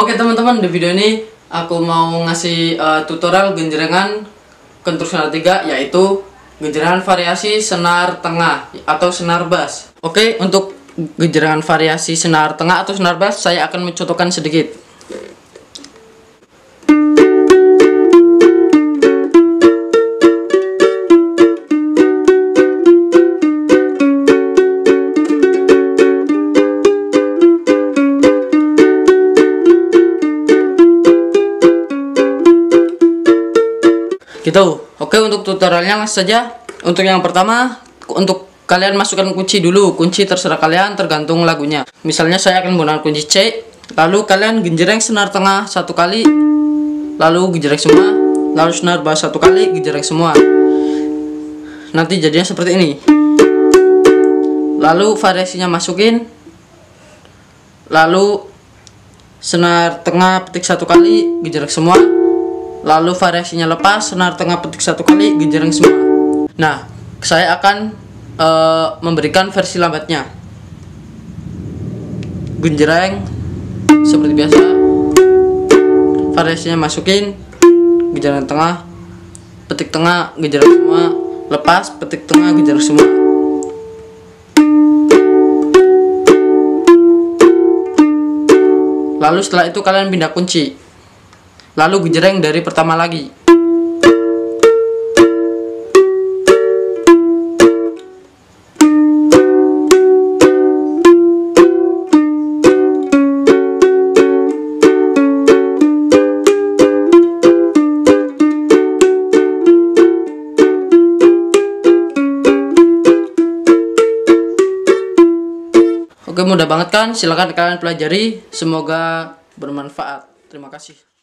Oke teman-teman, di video ini aku mau ngasih tutorial genjrengan kentrung senar 3, yaitu genjrengan variasi senar tengah atau senar bass. Oke, untuk genjrengan variasi senar tengah atau senar bass saya akan mencontohkan sedikit. Gitu. Oke, untuk tutorialnya langsung saja. Untuk yang pertama, untuk kalian masukkan kunci dulu. Kunci terserah kalian, tergantung lagunya. Misalnya saya akan menggunakan kunci C. Lalu kalian genjreng senar tengah satu kali, lalu genjreng semua, lalu senar bass satu kali, genjreng semua. Nanti jadinya seperti ini. Lalu variasinya masukin, lalu senar tengah petik satu kali, genjreng semua, lalu variasinya lepas, senar tengah petik satu kali, genjreng semua. Nah, saya akan memberikan versi lambatnya. Genjreng seperti biasa, variasinya masukin, genjreng tengah, petik tengah, genjreng semua, lepas, petik tengah, genjreng semua. Lalu setelah itu kalian pindah kunci, lalu genjreng dari pertama lagi. Oke, mudah banget kan? Silahkan kalian pelajari. Semoga bermanfaat. Terima kasih.